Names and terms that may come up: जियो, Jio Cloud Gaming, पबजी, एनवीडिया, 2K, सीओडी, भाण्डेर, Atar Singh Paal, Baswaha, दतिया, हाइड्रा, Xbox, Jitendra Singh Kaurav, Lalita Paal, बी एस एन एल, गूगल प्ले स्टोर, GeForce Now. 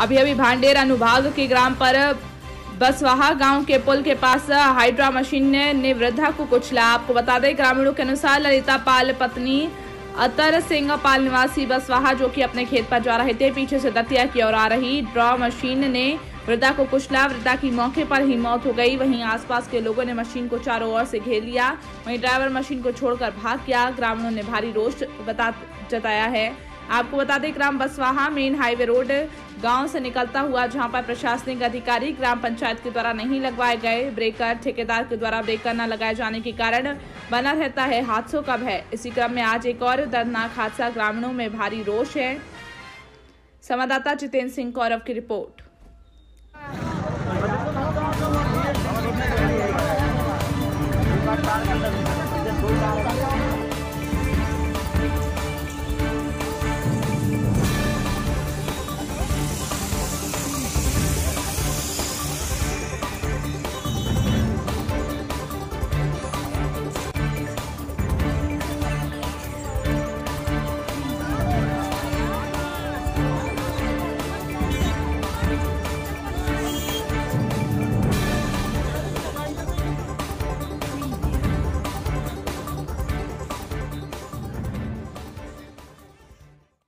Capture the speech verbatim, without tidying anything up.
अभी अभी भाण्डेर अनुभाग के ग्राम पर बसवाहा गांव के पुल के पास हाइड्रा मशीन ने वृद्धा को कुचला। आपको बता दें, ग्रामीणों के अनुसार ललिता पाल पत्नी अतर सिंह पाल निवासी बसवाहा जो कि अपने खेत पर जा रहे थे, पीछे से दतिया की ओर आ रही ड्रॉ मशीन ने वृद्धा को कुचला। वृद्धा की मौके पर ही मौत हो गई। वहीं आसपास के लोगों ने मशीन को चारों ओर से घेर लिया। वहीं ड्राइवर मशीन को छोड़कर भाग गया। ग्रामीणों ने भारी रोष जताया है। आपको बता दें, ग्राम बसवाहा मेन हाईवे रोड गांव से निकलता हुआ, जहां पर प्रशासनिक अधिकारी ग्राम पंचायत के द्वारा नहीं लगवाए गए ब्रेकर, ठेकेदार के द्वारा ब्रेकर न लगाए जाने के कारण बना रहता है हादसों का भय। इसी क्रम में आज एक और दर्दनाक हादसा, ग्रामीणों में भारी रोष है। संवाददाता जितेंद्र सिंह कौरव की रिपोर्ट।